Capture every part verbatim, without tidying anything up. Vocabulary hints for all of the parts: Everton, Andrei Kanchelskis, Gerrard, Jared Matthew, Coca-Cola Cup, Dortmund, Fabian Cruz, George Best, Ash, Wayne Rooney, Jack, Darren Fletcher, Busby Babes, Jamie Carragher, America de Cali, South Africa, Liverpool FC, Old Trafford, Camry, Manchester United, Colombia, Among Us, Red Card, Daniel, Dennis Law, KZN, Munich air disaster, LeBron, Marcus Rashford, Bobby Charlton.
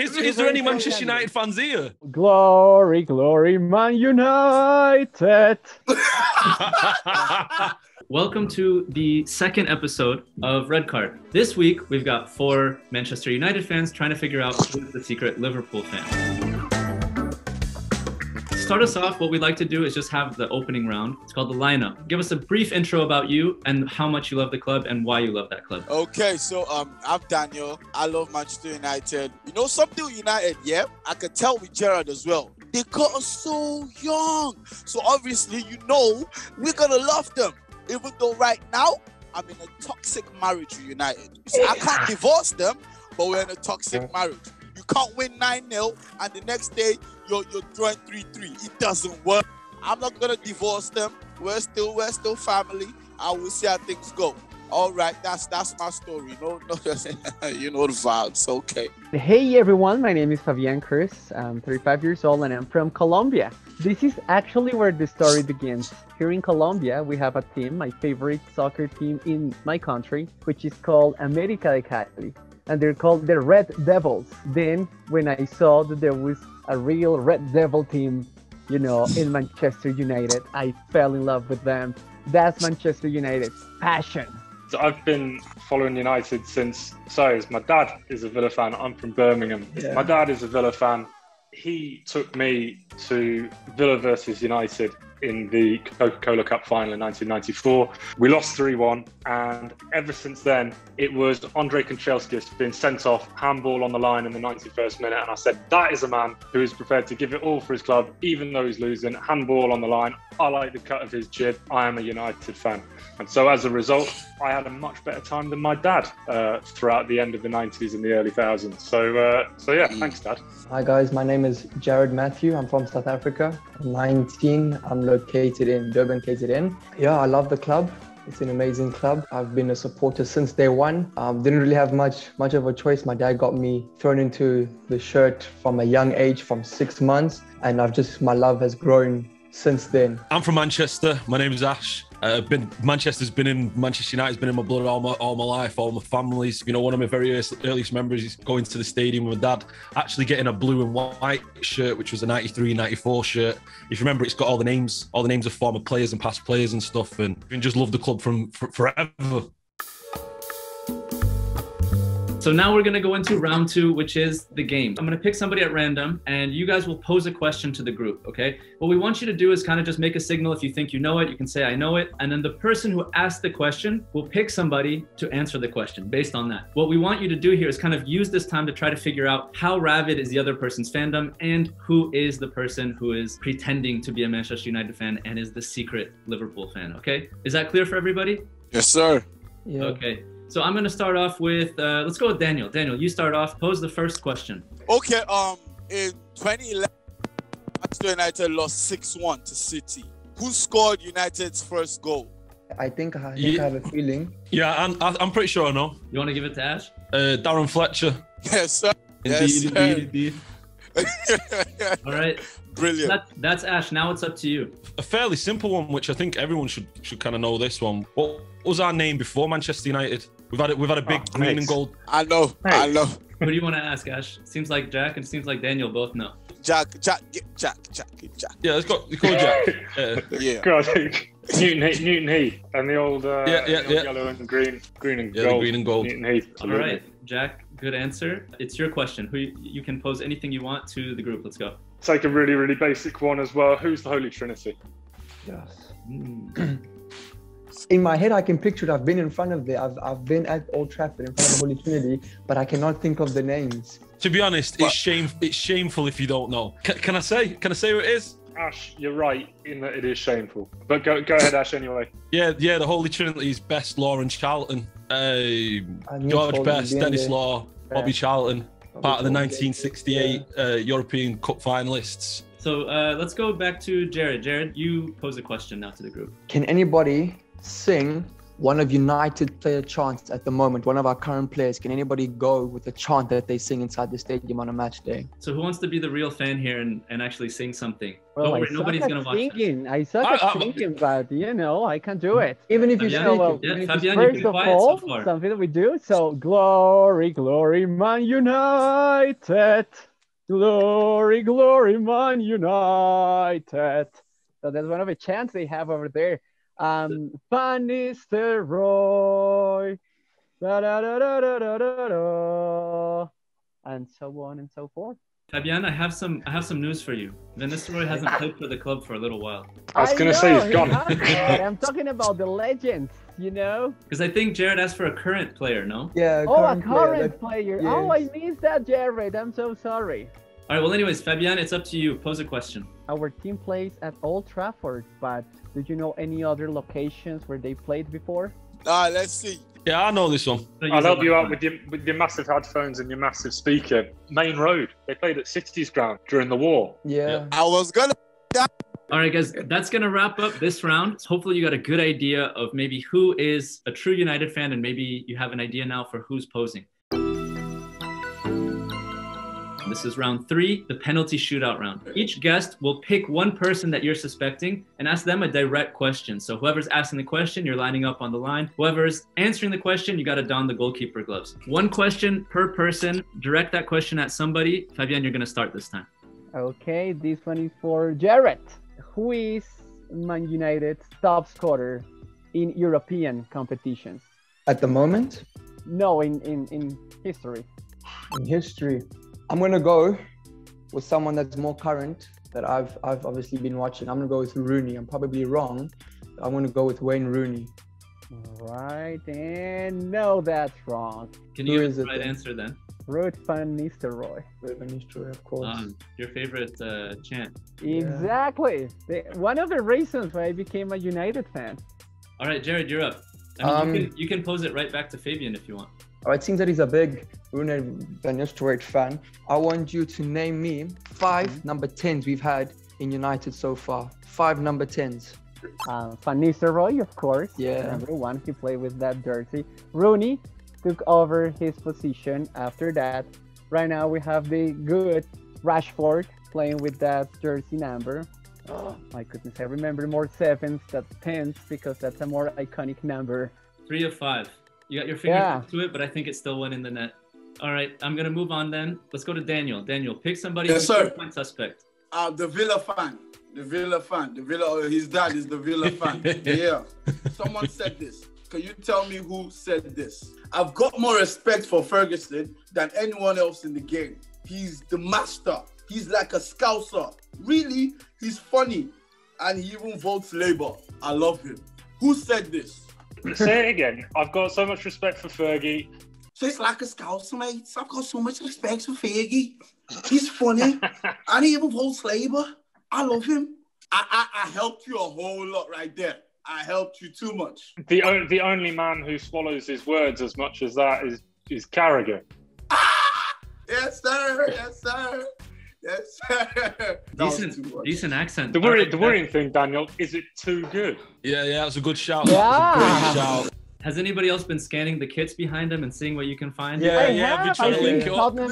Is, is there any Manchester United fans here? Glory, glory, Man United. Welcome to the second episode of Red Card. This week, we've got four Manchester United fans trying to figure out who's the secret Liverpool fan. To start us off, what we'd like to do is just have the opening round. It's called the lineup. Give us a brief intro about you and how much you love the club and why you love that club. Okay, so um, I'm Daniel. I love Manchester United. You know something with United, yeah? I could tell with Gerrard as well. They got us so young. So obviously, you know, we're going to love them. Even though right now, I'm in a toxic marriage with United. You see, I can't divorce them, but we're in a toxic marriage. You can't win nine nil and the next day you're, you're throwing three three. It doesn't work. I'm not going to divorce them. We're still we're still family. I will see how things go. All right, that's that's my story. No, no, you know the vibes. Okay. Hey everyone, my name is Fabian Cruz. I'm thirty-five years old and I'm from Colombia. This is actually where the story begins. Here in Colombia, we have a team, my favorite soccer team in my country, which is called America de Cali. And they're called the Red Devils. Then, when I saw that there was a real Red Devil team, you know, in Manchester United, I fell in love with them. That's Manchester United's passion. So I've been following United since, so my dad is a Villa fan. I'm from Birmingham. Yeah. My dad is a Villa fan. He took me to Villa versus United in the Coca-Cola Cup final in nineteen ninety-four. We lost three one, and ever since then, it was Andrei Kanchelskis being sent off, handball on the line in the ninety-first minute, and I said, that is a man who is prepared to give it all for his club, even though he's losing, handball on the line. I like the cut of his jib. I am a United fan. And so as a result, I had a much better time than my dad uh, throughout the end of the nineties and the early two thousands. So, uh, so yeah, thanks, Dad. Hi, guys. My name is Jared Matthew. I'm from South Africa. I'm nineteen. I'm located in Durban, K Z N. Yeah, I love the club. It's an amazing club. I've been a supporter since day one. Um, didn't really have much much of a choice. My dad got me thrown into the shirt from a young age, from six months. And I've just, my love has grown since then. I'm from Manchester. My name is Ash. Uh, been Manchester's been in Manchester United's been in my blood all my all my life. All my families, you know, one of my very earliest memories is going to the stadium with Dad, actually getting a blue and white shirt, which was a ninety-three ninety-four shirt. If you remember, it's got all the names, all the names of former players and past players and stuff, and just love the club from for, forever. So now we're going to go into round two, which is the game. I'm going to pick somebody at random, and you guys will pose a question to the group, okay? What we want you to do is kind of just make a signal. If you think you know it, you can say, I know it. And then the person who asked the question will pick somebody to answer the question based on that. What we want you to do here is kind of use this time to try to figure out how rabid is the other person's fandom and who is the person who is pretending to be a Manchester United fan and is the secret Liverpool fan, okay? Is that clear for everybody? Yes, sir. Yeah. Okay. So I'm going to start off with, uh, let's go with Daniel. Daniel, you start off. Pose the first question. Okay, um, in twenty eleven, Manchester United lost six one to City. Who scored United's first goal? I think I, think yeah. I have a feeling. Yeah, I'm, I'm pretty sure I know. You want to give it to Ash? Uh, Darren Fletcher. Yes, sir. Indeed, yes, sir. Indeed, indeed. All right. Brilliant. That, that's Ash. Now it's up to you. A fairly simple one, which I think everyone should should kind of know this one. What was our name before Manchester United? We've had a, we've had a big oh, green nice. and gold. I know. Nice. I know. Who do you want to ask, Ash? Seems like Jack and seems like Daniel both know. Jack, Jack, Jack, Jack, Jack. Yeah, let's go. Let's go Jack. Uh, yeah. God, Newton Heath, Newton Heath, and the old, uh, yeah, yeah, the old yeah. yellow and green, green and yeah, gold. Green and gold. Newton Heath. All right, Jack. Good answer. It's your question. Who you can pose anything you want to the group. Let's go. Take a really, really basic one as well. Who's the Holy Trinity? Yes. Mm. In my head, I can picture it. I've been in front of it. I've, I've been at Old Trafford in front of the Holy Trinity, but I cannot think of the names. To be honest, but, it's shame. It's shameful if you don't know. C can I say? Can I say who it is? Ash, you're right in that it is shameful. But go, go ahead, Ash. Anyway. Yeah, yeah. The Holy Trinity is Best, Law, and Charlton. Uh, George Best, Dennis Law, Bobby Charlton, part of the nineteen sixty-eight yeah. uh, European Cup finalists. So uh, let's go back to Jared. Jared, you pose a question now to the group. Can anybody sing one of United player chants at the moment, one of our current players. Can anybody go with a chant that they sing inside the stadium on a match day? So who wants to be the real fan here and, and actually sing something? Well, don't worry, nobody's going to watch thinking. That. I suck oh, at oh. thinking, but you know, I can't do it. Even if you Fabian, show up, yeah, Fabian, first you've been quiet of all, so far. Something that we do. So glory, glory, Man United. Glory, glory, Man United. So that's one of the chants they have over there. Um, Van Nistelrooy, da, da, da, da, da, da, da, da, and so on and so forth. Fabian, I have some, I have some news for you. Van Nistelrooy hasn't played for the club for a little while. I was going to say he's he gone. I'm talking about the legends, you know? Because I think Jared asked for a current player, no? Yeah, a Oh, current a current player. player. Yes. Oh, I missed that, Jared. I'm so sorry. All right, well, anyways, Fabian, it's up to you. Pose a question. Our team plays at Old Trafford, but did you know any other locations where they played before? Ah, uh, let's see. Yeah, I know this one. I'll help you out with your, with your massive headphones and your massive speaker. Main Road. They played at City's ground during the war. Yeah. yeah. I was going to... All right, guys, that's going to wrap up this round. Hopefully you got a good idea of maybe who is a true United fan, and maybe you have an idea now for who's posing. This is round three, the penalty shootout round. Each guest will pick one person that you're suspecting and ask them a direct question. So whoever's asking the question, you're lining up on the line. Whoever's answering the question, you got to don the goalkeeper gloves. One question per person. Direct that question at somebody. Fabian, you're going to start this time. Okay, this one is for Jared. Who is Man United's top scorer in European competitions? At the moment? No, in, in, in history. In history. I'm going to go with someone that's more current that I've, I've obviously been watching. I'm going to go with Rooney. I'm probably wrong. I'm going to go with Wayne Rooney. Right. And no, that's wrong. Can you give us the right answer then? Ruud van Nistelrooy. Ruud van Nistelrooy, of course. Um, your favorite uh, chant. Exactly. Yeah. The, one of the reasons why I became a United fan. All right, Jared, you're up. I mean, um, you, can, you can pose it right back to Fabian if you want. Oh, it seems that he's a big Ruud van Nistelrooy fan. I want you to name me five number tens we've had in United so far. Five number tens. Uh, Van Nistelrooy, of course. Yeah. Number one, he played with that jersey. Rooney took over his position after that. Right now we have the good Rashford playing with that jersey number. Oh my goodness, I remember more sevens than tens because that's a more iconic number. Three of five. You got your finger yeah. to it, but I think it still went in the net. All right, I'm going to move on then. Let's go to Daniel. Daniel, pick somebody yes, who's a point suspect. Uh, the Villa fan. The Villa fan. The Villa, his dad is the Villa fan. Yeah. Someone said this. Can you tell me who said this? I've got more respect for Ferguson than anyone else in the game. He's the master. He's like a scouser. Really, he's funny. And he even votes Labour. I love him. Who said this? Say it again. I've got so much respect for Fergie. So it's like a scouser, mate. I've got so much respect for Fergie. He's funny. And he even holds Labour. I love him. I, I, I helped you a whole lot right there. I helped you too much. The, o the only man who swallows his words as much as that is, is Carragher. Ah! Yes, sir. Yes, sir. Yes, sir. Decent, decent accent. The, worry, the worrying thing, Daniel, is it too good? Yeah, yeah, that's a good shout. Yeah. That's a great shout. Has anybody else been scanning the kits behind them and seeing what you can find? Yeah, I yeah, I've been trying to link it up. Nah,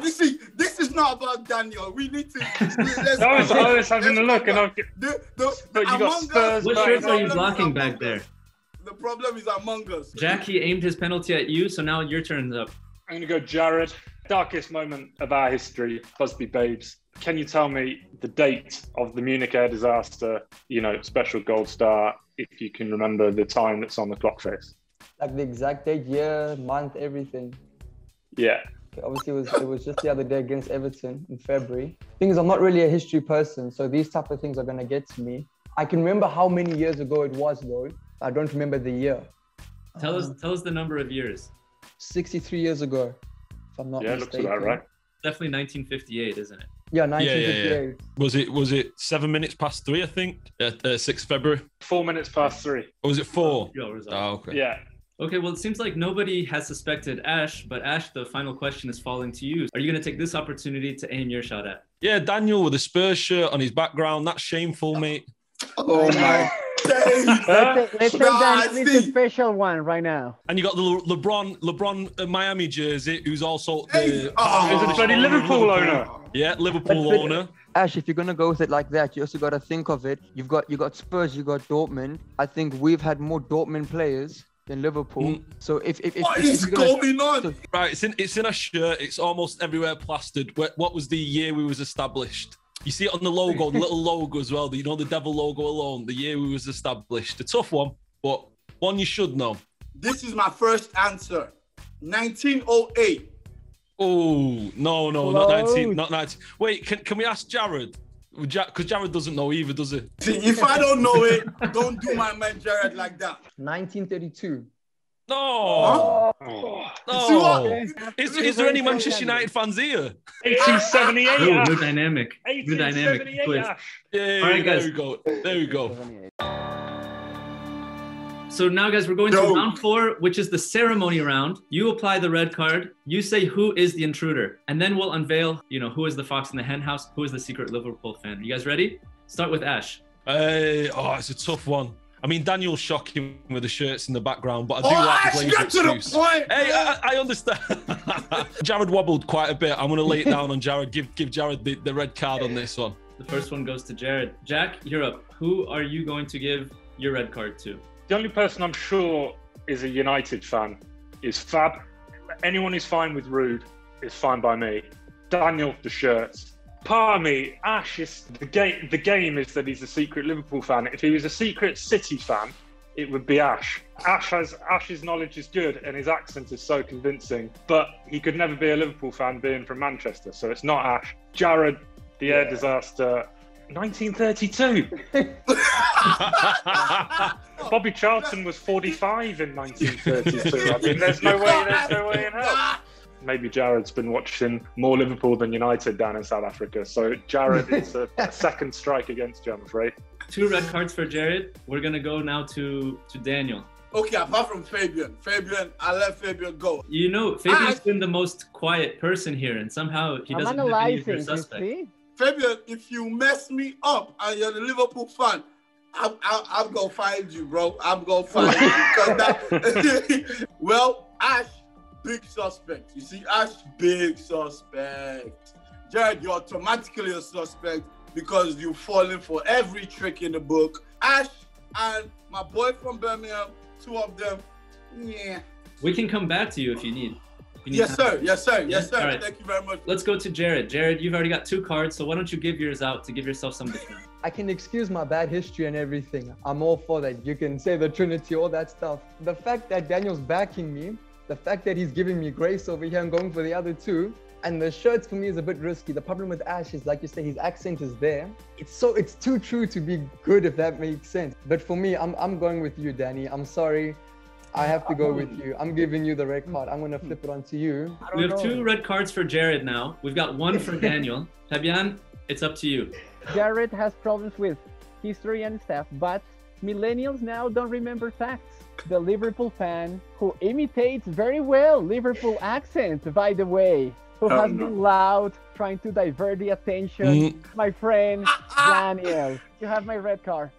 this, is, this is not about Daniel. We need to... Let's, no, it's, I was having a look and I've... The, the, but you got Spurs... What shirts are you blocking back there? The problem is Among Us. Jackie aimed his penalty at you, so now your turn's up. I'm going to go Jared. Darkest moment of our history, Busby Babes. Can you tell me the date of the Munich air disaster? You know, special gold star, if you can remember the time that's on the clock face. Like the exact date, year, month, everything. Yeah. Okay, obviously, it was, it was just the other day against Everton in February. The thing is, I'm not really a history person, so these type of things are going to get to me. I can remember how many years ago it was, though. I don't remember the year. Tell us, tell us the number of years. sixty-three years ago. I'm not yeah, it looks about right. Definitely nineteen fifty-eight, isn't it? Yeah, nineteen fifty-eight. Yeah, yeah, yeah. Was it was it seven minutes past three? I think uh, uh, six February. Four minutes past three. Or was it four? Oh, oh, okay. Yeah. Okay. Well, it seems like nobody has suspected Ash, but Ash, the final question is falling to you. Are you going to take this opportunity to aim your shot at? Yeah, Daniel with a Spurs shirt on his background. That's shameful, mate. Oh my. Let's, let's nah, take that it's a special one right now. And you got the Le LeBron, LeBron uh, Miami jersey, who's also the oh, is a bloody Liverpool owner. Yeah, Liverpool but, but, owner. Ash, if you're gonna go with it like that, you also gotta think of it. You've got you got Spurs, you got Dortmund. I think we've had more Dortmund players than Liverpool. Mm. So if if, if what if, is if gonna, going on? So, right, it's in it's in a shirt. It's almost everywhere plastered. What, what was the year we was established? You see it on the logo, the little logo as well. You know, the devil logo alone, the year we was established. A tough one, but one you should know. This is my first answer. nineteen oh eight. Oh, no, no, not nineteen. Not nineteen. Wait, can, can we ask Jared? Because Jared doesn't know either, does he? See, if I don't know it, don't do my man Jared like that. nineteen thirty-two. No. Oh. No. Is, is there any Manchester United fans here? eighteen seventy-eight. Ooh, new dynamic. New dynamic. Yeah, yeah, all right, guys. There we go. There we go. So now, guys, we're going no. to round four, which is the ceremony round. You apply the red card. You say who is the intruder, and then we'll unveil, you know, who is the fox in the hen house, who is the secret Liverpool fan. Are you guys ready? Start with Ash. Hey, oh, it's a tough one. I mean, Daniel's shocking with the shirts in the background, but I do oh, like the Blazers excuse. To the point. Hey, I, I understand. Jared wobbled quite a bit. I'm going to lay it down on Jared. Give give Jared the, the red card on this one. The first one goes to Jared. Jack, you're up. Who are you going to give your red card to? The only person I'm sure is a United fan is Fab. Anyone who's fine with Ruud is fine by me. Daniel, the shirts. Part of me, Ash, is the game. The game is that he's a secret Liverpool fan. If he was a secret City fan, it would be Ash. Ash has Ash's knowledge is good, and his accent is so convincing. But he could never be a Liverpool fan, being from Manchester. So it's not Ash. Jared, the yeah. air disaster, nineteen thirty-two. Bobby Charlton was forty-five in nineteen thirty-two. I mean, there's no way. There's no way in hell. Maybe Jared's been watching more Liverpool than United down in South Africa. So Jared, it's a, a second strike against you, I'm afraid. Two red cards for Jared. We're going to go now to, to Daniel. Okay, apart from Fabian. Fabian, I'll let Fabian go. You know, Fabian's I, been the most quiet person here, and somehow he I'm doesn't have any of your suspect. Fabian, if you mess me up and you're a Liverpool fan, I'm, I'm, I'm going to find you, bro. I'm going to find you. That... well, Ash. Big suspect. You see, Ash, big suspect. Jared, you're automatically a suspect because you've fallen for every trick in the book. Ash and my boy from Birmingham, two of them, yeah. We can come back to you if you need. If you need yes, sir. Yes, sir. Yes, sir. Right. Thank you very much. Let's go to Jared. Jared, you've already got two cards, so why don't you give yours out to give yourself some different? I can excuse my bad history and everything. I'm all for that. You can say the Trinity, all that stuff. The fact that Daniel's backing me, the fact that he's giving me grace over here and going for the other two, and the shirts for me is a bit risky. The problem with Ash is, like you say, his accent is there. It's so it's too true to be good, if that makes sense. But for me, I'm I'm going with you, Danny. I'm sorry, I have to go with you. I'm giving you the red card. I'm gonna flip it onto you. We have know. two red cards for Jared now. We've got one for Daniel. Fabian, it's up to you. Jared has problems with history and stuff, but millennials now don't remember facts. The Liverpool fan who imitates very well Liverpool accent, by the way, who oh, has no. been loud, trying to divert the attention. Mm. My friend, Daniel, you have my red card.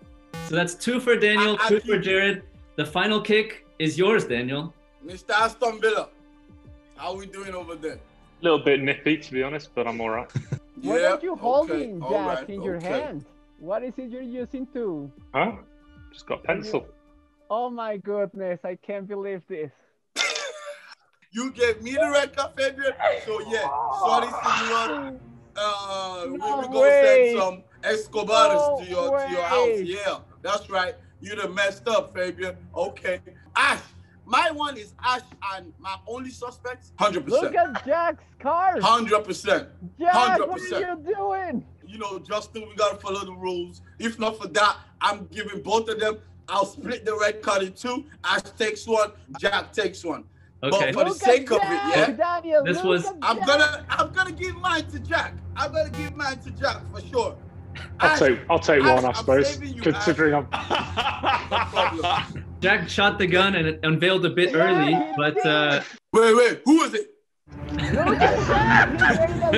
So that's two for Daniel, I, I two for Jared. The final kick is yours, Daniel. Mister Aston Villa, how are we doing over there? A little bit nippy, to be honest, but I'm all right. yeah, what are you holding, okay, Jack, right, in your okay. hand? What is it you're using to? Huh? Just got a pencil. Oh my goodness, I can't believe this. You gave me the red card, Fabian. So yeah, sorry, Simeon. Uh, no we're gonna send some Escobars no to, your, to your house. Yeah, that's right. You'd have messed up, Fabian. Okay. Ash, my one is Ash and my only suspect, one hundred percent. Look at Jack's card. one hundred percent. Jack, one hundred percent. What are you doing? You know, Justin, we gotta follow the rules. If not for that, I'm giving both of them. I'll split the red card in two. Ash takes one, Jack takes one. Okay. But for look the sake Jack, of it, yeah. Daniel, this was. I'm Jack. gonna, I'm gonna give mine to Jack. I'm gonna give mine to Jack for sure. I'll Ash, take, I'll take Ash, one, I suppose, you, considering Ash. I'm. No Jack shot the gun and it unveiled a bit yeah, early, but. Uh... Wait, wait, who was it?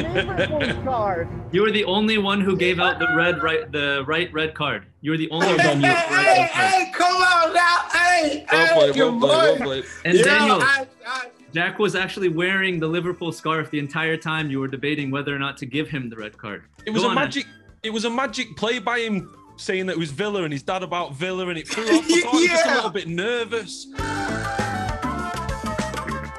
Liverpool card. You were the only one who gave out the red right the right red card. You were the only one. Hey, hey, hey, come on now, hey, hey, good boy. And yeah, Daniel, I, I, Jack was actually wearing the Liverpool scarf the entire time you were debating whether or not to give him the red card. It was Go a magic. Ash. It was a magic play by him saying that it was Villa and his dad about Villa, and it threw off. I was yeah. just a little bit nervous.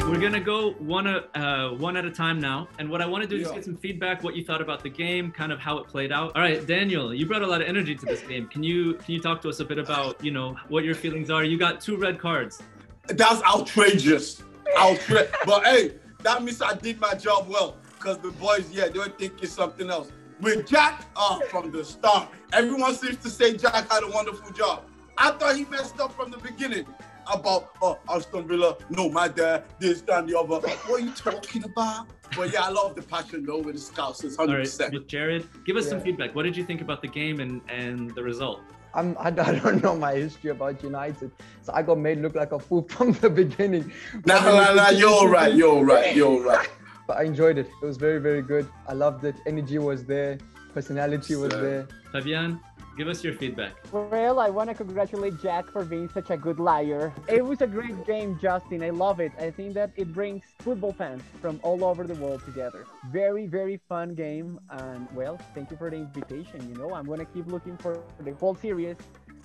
We're gonna go one uh, one at a time now, and what I want to do is yeah. get some feedback, what you thought about the game, kind of how it played out. All right, Daniel, you brought a lot of energy to this game. Can you can you talk to us a bit about you know what your feelings are? You got two red cards. That's outrageous, outrageous. But hey, that means I did my job well, because the boys, yeah, they were thinking something else. With Jack, oh, from the start, everyone seems to say Jack had a wonderful job. I thought he messed up from the beginning. About oh, Aston Villa, no, my dad, this, that, and the other. What are you talking about? But yeah, I love the passion though with the Scouts. It's one hundred percent. All right, Jared, give us yeah. some feedback. What did you think about the game and, and the result? I'm, I don't know my history about United, so I got made look like a fool from the beginning. Nah, nah, nah, you're all right, you're all right, you're all right. But I enjoyed it. It was very, very good. I loved it. Energy was there, personality was so. there. Fabian? Give us your feedback. Well, I want to congratulate Jack for being such a good liar. It was a great game, Justin. I love it. I think that it brings football fans from all over the world together. Very, very fun game. And well, thank you for the invitation. You know, I'm going to keep looking for the whole series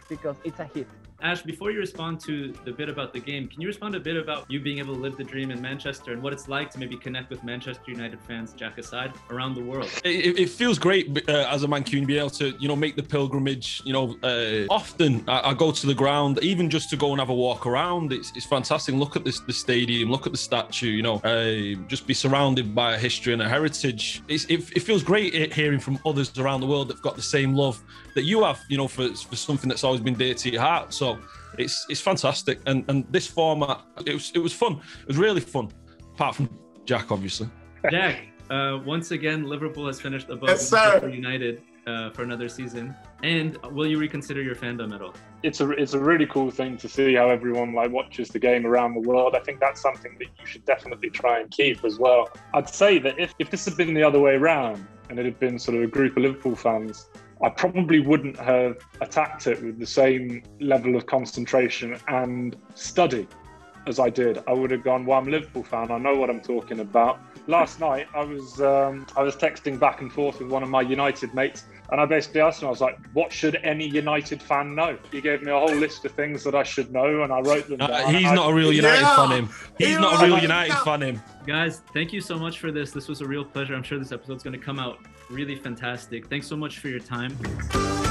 because it's a hit. Ash, before you respond to the bit about the game, can you respond a bit about you being able to live the dream in Manchester and what it's like to maybe connect with Manchester United fans, Jack aside, around the world? It, it feels great uh, as a Mancunian to be able to, you know, make the pilgrimage. You know, uh, often I, I go to the ground, even just to go and have a walk around. It's, it's fantastic. Look at this the stadium, look at the statue. You know, uh, just be surrounded by a history and a heritage. It's, it, it feels great hearing from others around the world that've got the same love that you have, you know, for for something that's always been dear to your heart. So, So it's it's fantastic, and and this format it was it was fun. It was really fun, apart from Jack, obviously. Jack, uh, once again, Liverpool has finished above yes, Manchester United uh, for another season. And will you reconsider your fandom at all? It's a it's a really cool thing to see how everyone like watches the game around the world. I think that's something that you should definitely try and keep as well. I'd say that if if this had been the other way around and it had been sort of a group of Liverpool fans, I probably wouldn't have attacked it with the same level of concentration and study as I did. I would have gone, well, I'm a Liverpool fan, I know what I'm talking about. Last night, I was um, I was texting back and forth with one of my United mates, and I basically asked him, I was like, what should any United fan know? He gave me a whole list of things that I should know, and I wrote them down. Uh, he's not I, a real United yeah, fan, him. He's yeah, not a real United yeah. fan, him. Guys, thank you so much for this. This was a real pleasure. I'm sure this episode's going to come out really fantastic. Thanks so much for your time.